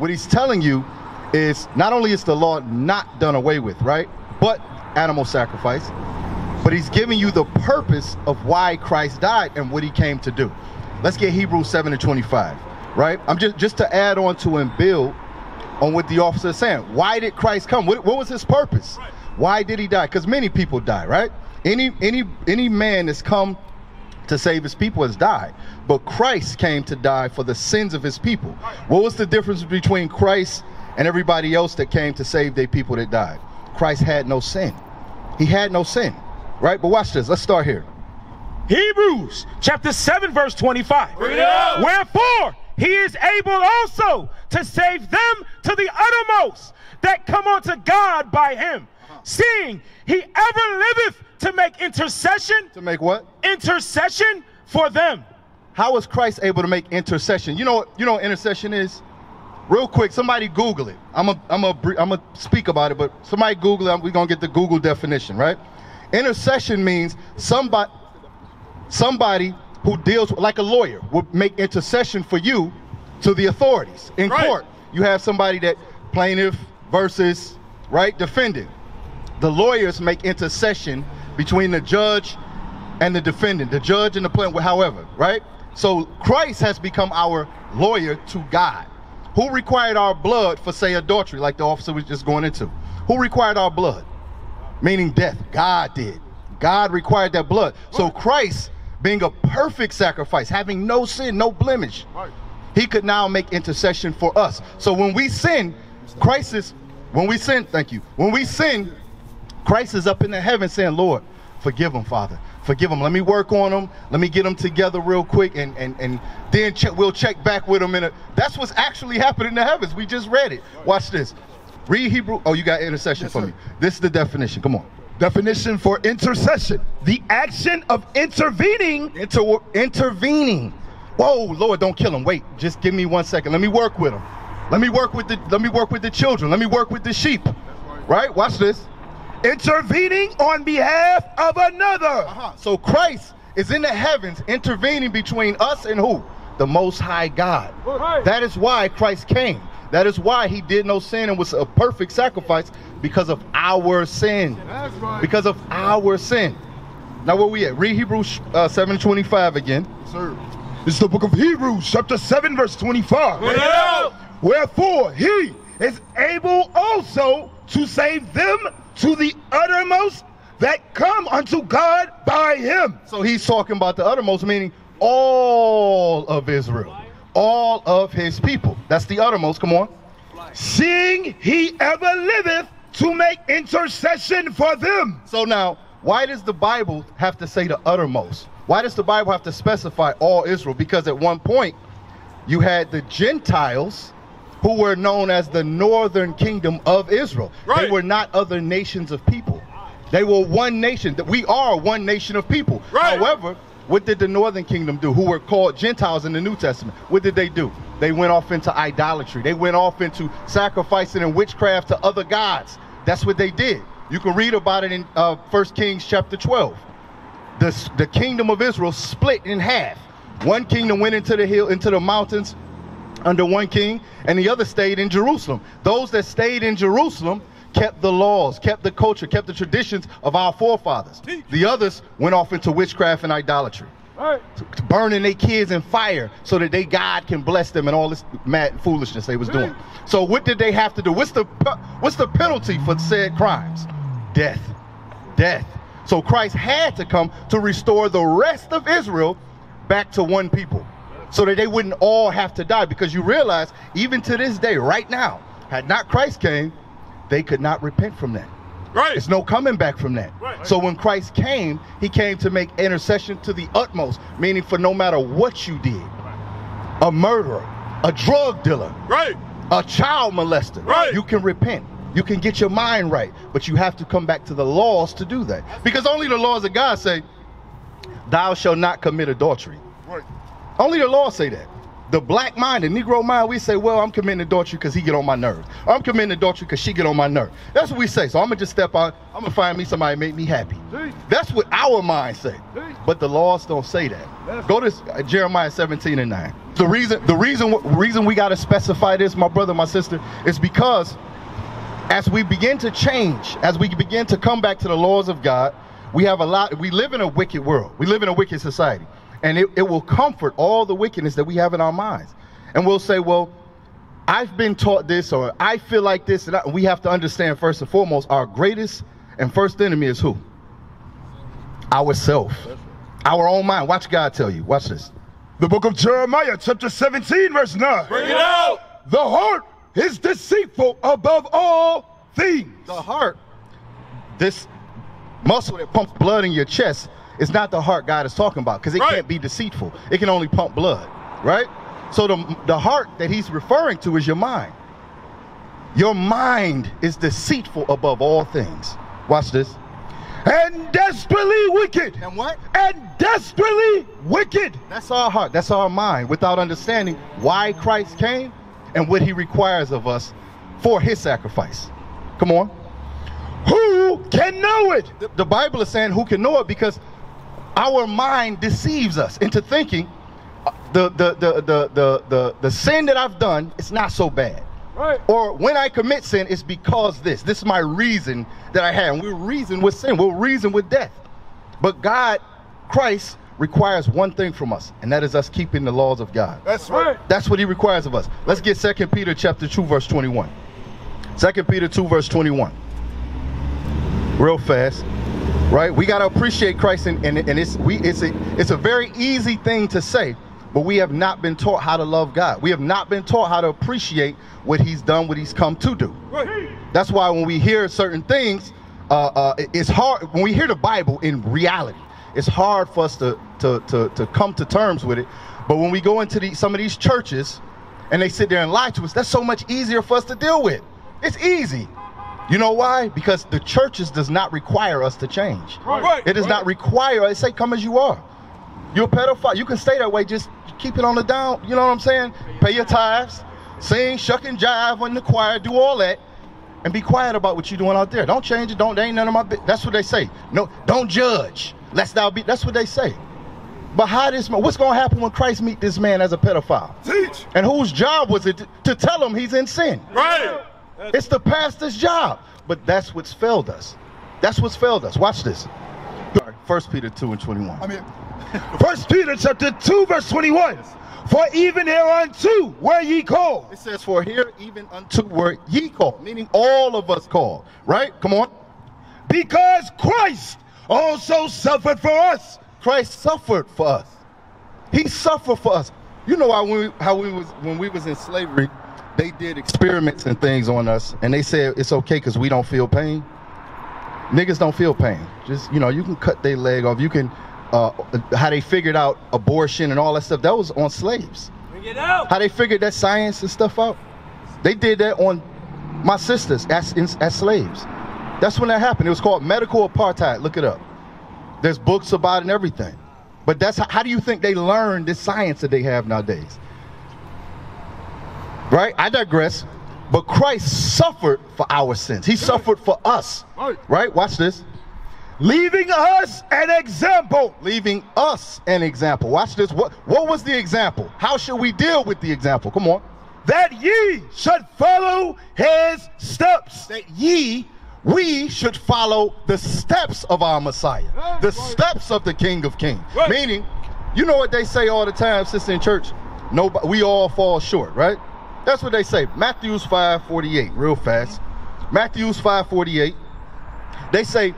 what he's telling you is not only is the law not done away with, right, but animal sacrifice, but he's giving you the purpose of why Christ died and what he came to do. Let's get Hebrews 7:25, right? I'm just to add on to and build on what the officer is saying. Why did Christ come? What was his purpose? Why did he die? Because many people die, right? Any man that's come to save his people has died, but Christ came to die for the sins of his people. What was the difference between Christ and everybody else that came to save their people that died? Christ had no sin. He had no sin, right? But watch this. Let's start here. Hebrews 7:25. Wherefore he is able also to save them to the uttermost that come unto God by him, seeing he ever liveth to make intercession. To make what? Intercession for them. How is Christ able to make intercession? You know what intercession is? Real quick, somebody Google it. I'm a speak about it, but somebody Google it. We're going to get the Google definition, right? Intercession means somebody who deals with, like a lawyer would make intercession for you to the authorities in court. You have somebody that plaintiff versus, right, defendant. The lawyers make intercession between the judge and the defendant, the judge and the plaintiff, however, right? So Christ has become our lawyer to God. Who required our blood for, say, adultery, like the officer was just going into? Who required our blood? Meaning death. God did. God required that blood. So Christ, being a perfect sacrifice, having no sin, no blemish, he could now make intercession for us. So when we sin, When we sin, Christ is up in the heaven saying, Lord, forgive them, Father. Forgive them. Let me work on them. Let me get them together real quick, and then we'll check back with them. That's what's actually happening in the heavens. We just read it. Watch this. Read Hebrew. Oh, you got intercession for me. This is the definition. Come on. Definition for intercession: the action of intervening. Intervening. Whoa, Lord, don't kill him. Wait, just give me 1 second. Let me work with him. Let me work with the children. Let me work with the sheep. Right? Watch this. Intervening on behalf of another. So Christ is in the heavens intervening between us and who? The Most High God. That is why Christ came. That is why he did no sin and was a perfect sacrifice, because of our sin. Because of our sin. Now where we at? Read Hebrews 7:25 again. Sir. It's the book of Hebrews 7:25. Wherefore he is able also to save them to the uttermost that come unto God by him. So he's talking about the uttermost, meaning all of Israel, all of his people. That's the uttermost. Come on. Seeing he ever liveth to make intercession for them. So now, why does the Bible have to say the uttermost? Why does the Bible have to specify all Israel? Because at one point you had the Gentiles, who were known as the northern kingdom of Israel. They were not other nations of people. They were one nation. We are one nation of people. However, what did the northern kingdom do, who were called Gentiles in the New Testament? What did they do? They went off into idolatry. They went off into sacrificing and witchcraft to other gods. That's what they did. You can read about it in 1 Kings chapter 12. The kingdom of Israel split in half. One kingdom went into the hill, into the mountains, under one king, and the other stayed in Jerusalem. Those that stayed in Jerusalem kept the laws, kept the culture, kept the traditions of our forefathers. The others went off into witchcraft and idolatry, burning their kids in fire so that their God can bless them and all this mad foolishness they was doing. So what did they have to do? What's the penalty for said crimes? Death. Death. So Christ had to come to restore the rest of Israel back to one people, so that they wouldn't all have to die. Because you realize, even to this day, right now, had not Christ came, they could not repent from that. There's no coming back from that. So when Christ came, he came to make intercession to the utmost, meaning for no matter what you did, a murderer, a drug dealer, a child molester, you can repent. You can get your mind right, but you have to come back to the laws to do that. Because only the laws of God say, thou shalt not commit adultery. Only the law say that. The black mind, the Negro mind, we say, well, I'm committing adultery because he get on my nerves. Or I'm committing adultery because she get on my nerve. That's what we say. So I'm going to just step out. I'm going to find me somebody to make me happy. That's what our mind say. But the laws don't say that. Go to Jeremiah 17:9. The reason we got to specify this, my brother, my sister, is because as we begin to change, as we begin to come back to the laws of God, we live in a wicked world. We live in a wicked society. And it will comfort all the wickedness that we have in our minds. And we'll say, well, I've been taught this, or I feel like this. And we have to understand, first and foremost, our greatest and first enemy is who? Ourself. Our own mind. Watch God tell you. Watch this. The book of Jeremiah, chapter 17:9. Bring it out. The heart is deceitful above all things. The heart, this muscle that pumps blood in your chest, it's not the heart God is talking about, because it can't be deceitful. It can only pump blood, right? So the heart that he's referring to is your mind. Your mind is deceitful above all things. Watch this. And desperately wicked. And what? And desperately wicked. That's our heart. That's our mind. Without understanding why Christ came and what he requires of us for his sacrifice. Come on. Who can know it? The Bible is saying who can know it, because our mind deceives us into thinking the sin that I've done, it's not so bad. Right. Or when I commit sin, it's because this is my reason that I had. And we reason with sin. We'll reason with death. But God, Christ, requires one thing from us, and that is us keeping the laws of God. That's right. That's what he requires of us. Let's get 2 Peter chapter 2, verse 21. 2 Peter 2, verse 21. Real fast. Right, we got to appreciate Christ, and it's a very easy thing to say, but we have not been taught how to love God. We have not been taught how to appreciate what he's done, what he's come to do. Right. That's why when we hear certain things, it's hard. When we hear the Bible in reality, it's hard for us to come to terms with it. But when we go into some of these churches and they sit there and lie to us, that's so much easier for us to deal with. It's easy. You know why? Because the churches does not require us to change. Right. It does not require us. They say, come as you are. You're a pedophile. You can stay that way. Just keep it on the down. You know what I'm saying? Pay your tithes. Sing, shuck and jive in the choir. Do all that. And be quiet about what you're doing out there. Don't change it. They ain't none of my business. That's what they say. No, don't judge. Lest thou be. That's what they say. But how this man, what's going to happen when Christ meet this man as a pedophile? Teach. And whose job was it to tell him he's in sin? Right. It's the pastor's job. But that's what's failed us. That's what's failed us. Watch this. 1 Peter 2:21. I mean, 1 Peter 2:21. For even hereunto were ye called. It says, for here even unto were ye called. Meaning all of us called. Right? Come on. Because Christ also suffered for us. Christ suffered for us. He suffered for us. You know how when we was in slavery, they did experiments and things on us, and they said it's okay because we don't feel pain. Niggas don't feel pain. Just, you know, you can cut their leg off. You can, how they figured out abortion and all that stuff, that was on slaves. Bring it out. How they figured that science and stuff out, they did that on my sisters as slaves. That's when that happened. It was called medical apartheid. Look it up. There's books about it and everything. But that's how do you think they learned this science that they have nowadays? Right? I digress. But Christ suffered for our sins. He suffered for us. Right? Watch this. Leaving us an example. Leaving us an example. Watch this. What was the example? How should we deal with the example? Come on. That ye should follow his steps. That we should follow the steps of our Messiah. The steps of the King of Kings. Right. Meaning, you know what they say all the time, sister, in church? Nobody, we all fall short, right? That's what they say. Matthews 5:48, real fast. Matthews 5:48. They say,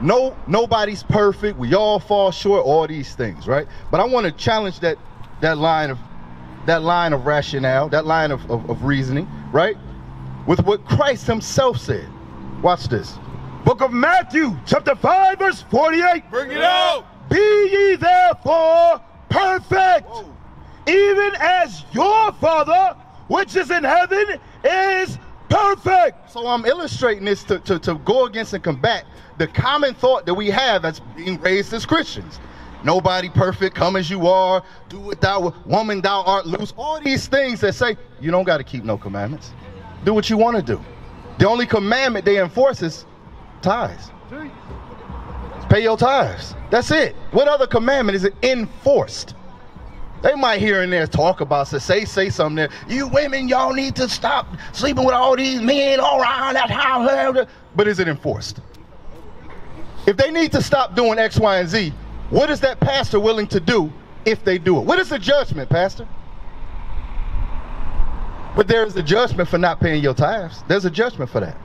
nobody's perfect. We all fall short. All these things, right? But I want to challenge that line of rationale, that line of reasoning, right? With what Christ himself said. Watch this. Book of Matthew, chapter 5, verse 48. Bring it out. Be ye therefore perfect, even as your Father which is in heaven is perfect. So I'm illustrating this to go against and combat the common thought that we have as being raised as Christians. nobody perfect, come as you are, do what thou, woman thou art loose. All these things that say you don't got to keep no commandments. Do what you want to do. The only commandment they enforce is tithes. Pay your tithes. That's it. What other commandment is it enforced? They might hear and there talk about, say something there. You women, y'all need to stop sleeping with all these men all around that house. But is it enforced? If they need to stop doing X, Y, and Z, what is that pastor willing to do if they do it? What is the judgment, pastor? But there is a judgment for not paying your tithes. There's a judgment for that.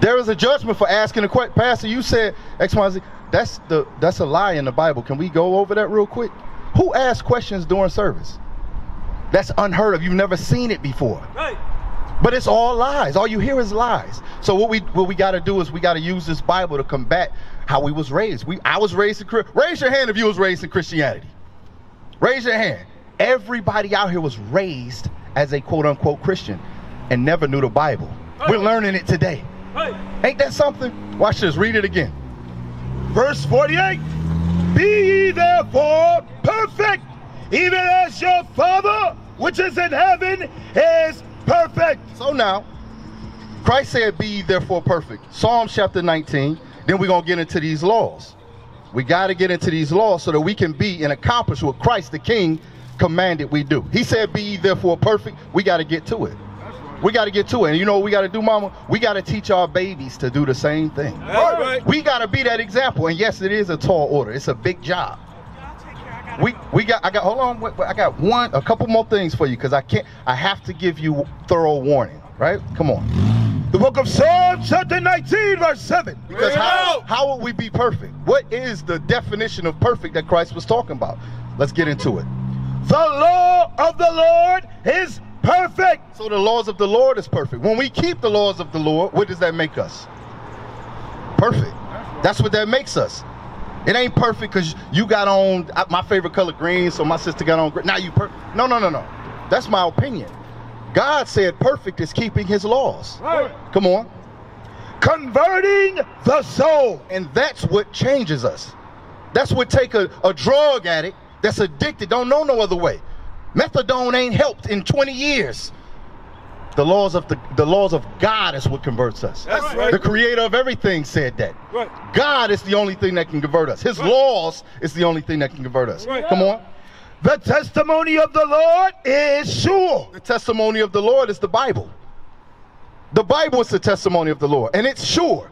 There is a judgment for asking a question. Pastor, you said X, Y, and Z. That's a lie in the Bible. Can we go over that real quick? Who asks questions during service? That's unheard of. You've never seen it before. Right. But it's all lies. All you hear is lies. So what we got to do is we got to use this Bible to combat how we was raised. I was raised in Christianity. Raise your hand if you was raised in Christianity. Raise your hand. Everybody out here was raised as a quote-unquote Christian and never knew the Bible. Right. We're learning it today. Right. Ain't that something? Watch this. Read it again. Verse 48. Be ye therefore perfect, even as your Father which is in heaven is perfect. So now, Christ said, be ye therefore perfect. Psalms chapter 19. Then we're going to get into these laws. We got to get into these laws so that we can be and accomplish what Christ the King commanded we do. He said, be ye therefore perfect. We got to get to it. We got to get to it. And you know what we got to do, mama? We got to teach our babies to do the same thing. Right. We got to be that example. And yes, it is a tall order. It's a big job. I got a couple more things for you because I have to give you thorough warning, right? Come on. The book of Psalms chapter 19 verse 7. Because how would we be perfect? What is the definition of perfect that Christ was talking about? Let's get into it. The law of the Lord is perfect. So the laws of the Lord is perfect. When we keep the laws of the Lord, what does that make us? Perfect. That's what that makes us. It ain't perfect because you got on my favorite color green, so my sister got on green. Now you perfect. No, no, no, no. That's my opinion. God said perfect is keeping his laws. Right. Come on. Converting the soul. And that's what changes us. That's what take a drug addict that's addicted, don't know no other way. Methadone ain't helped in 20 years. The laws of God is what converts us. That's right. The creator of everything said that. Right. God is the only thing that can convert us. His laws is the only thing that can convert us. Right. Come on. The testimony of the Lord is sure. The testimony of the Lord is the Bible. The Bible is the testimony of the Lord. And it's sure.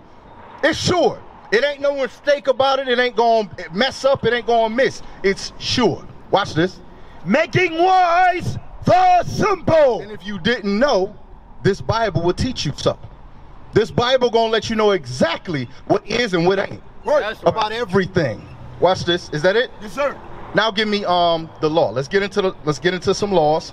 It's sure. It ain't no mistake about it. It ain't going to mess up. It ain't going to miss. It's sure. Watch this. Making wise the simple. And if you didn't know, this Bible will teach you something. This Bible gonna let you know exactly what is and what ain't. Right. About everything. Watch this. Is that it? Yes, sir. Now give me the law. Let's get into some laws.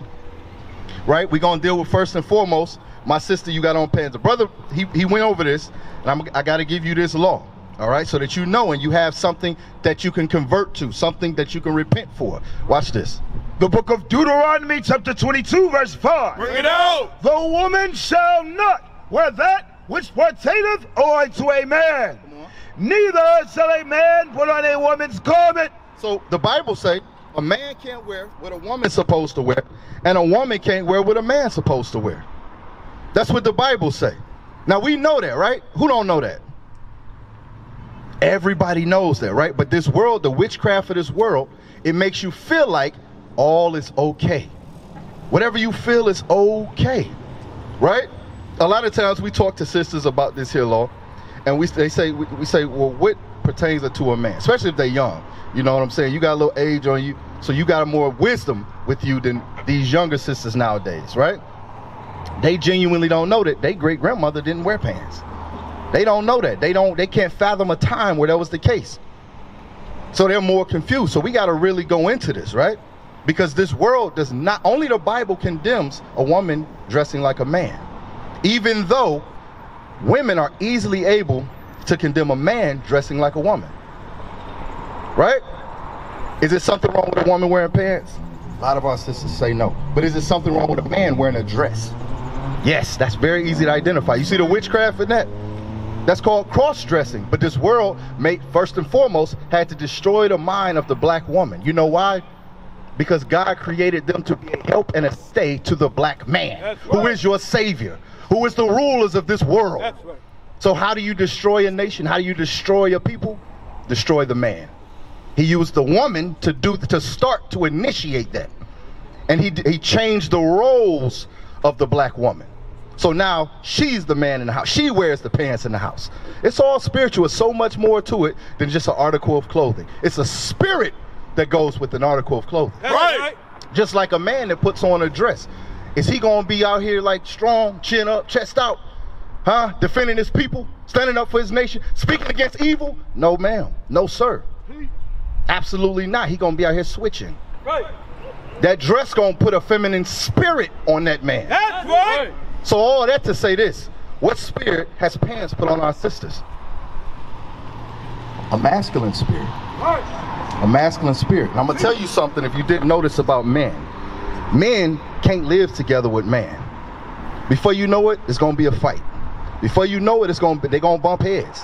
Right? We're gonna deal with first and foremost. My sister, you got on pants. The brother, he went over this, and I gotta give you this law. All right, so that you know and you have something that you can convert to, something that you can repent for. Watch this. The book of Deuteronomy chapter 22 verse 5. Bring it out. The woman shall not wear that which pertaineth unto a man, neither shall a man put on a woman's garment. So the Bible says a man can't wear what a woman's supposed to wear, and a woman can't wear what a man's supposed to wear. That's what the Bible says. Now we know that, right? Who don't know that? Everybody knows that, right? But this world, the witchcraft of this world, it makes you feel like all is okay. Whatever you feel is okay, right? A lot of times we talk to sisters about this here law, and they say, well, what pertains to a man? Especially if they're young, you know what I'm saying? You got a little age on you, so you got more wisdom with you than these younger sisters nowadays, right? They genuinely don't know that their great-grandmother didn't wear pants. They don't know that. They can't fathom a time where that was the case. So they're more confused. So we got to really go into this, right? Because this world does not, only the Bible condemns a woman dressing like a man. Even though women are easily able to condemn a man dressing like a woman. Right? Is there something wrong with a woman wearing pants? A lot of our sisters say no. But is there something wrong with a man wearing a dress? Yes, that's very easy to identify. You see the witchcraft in that? That's called cross-dressing. But this world, first and foremost, had to destroy the mind of the black woman. You know why? Because God created them to be a help and a stay to the black man. That's right. Who is your savior, who is the rulers of this world. That's right. So how do you destroy a nation? How do you destroy a people? Destroy the man. He used the woman to initiate that. And he changed the roles of the black woman. So now she's the man in the house. She wears the pants in the house. It's all spiritual. It's so much more to it than just an article of clothing. It's a spirit that goes with an article of clothing. That's right. Just like a man that puts on a dress. Is he going to be out here like strong, chin up, chest out, huh? Defending his people, standing up for his nation, speaking against evil? No, ma'am. No, sir. Absolutely not. He going to be out here switching. Right. That dress going to put a feminine spirit on that man. That's right. So all that to say this, what spirit has pants put on our sisters? A masculine spirit. A masculine spirit. And I'm going to tell you something if you didn't notice about men. Men can't live together with man. Before you know it, it's going to be a fight. Before you know it, they're going to bump heads.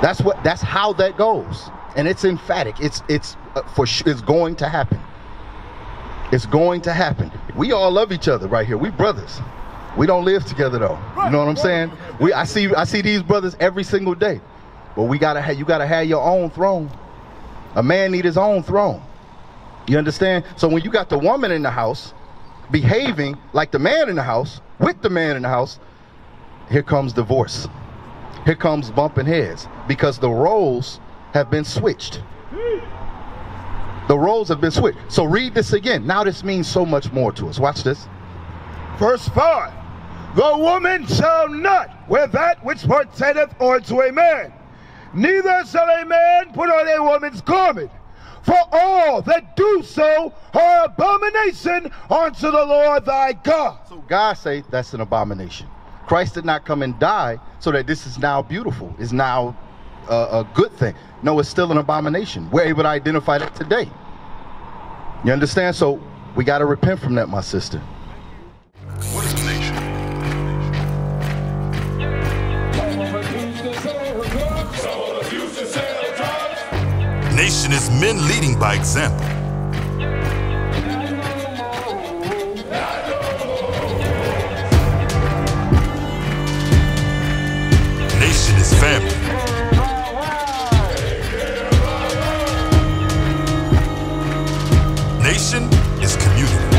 That's how that goes. And it's emphatic. It's going to happen. It's going to happen. We all love each other right here. We brothers. We don't live together though. You know what I'm saying? I see these brothers every single day. But you gotta have your own throne. A man need his own throne. You understand? So when you got the woman in the house behaving like the man in the house, with the man in the house, here comes divorce. Here comes bumping heads. Because the roles have been switched. The roles have been switched. So read this again. Now this means so much more to us. Watch this. Verse 5. The woman shall not wear that which pertaineth unto a man, neither shall a man put on a woman's garment. For all that do so are abomination unto the Lord thy God. So God say that's an abomination. Christ did not come and die so that this is now beautiful. It's now a good thing. No, it's still an abomination. We're able to identify that today. You understand? So we got to repent from that, my sister. What is the nation? Nation is men leading by example. Nation is family. Nation is community.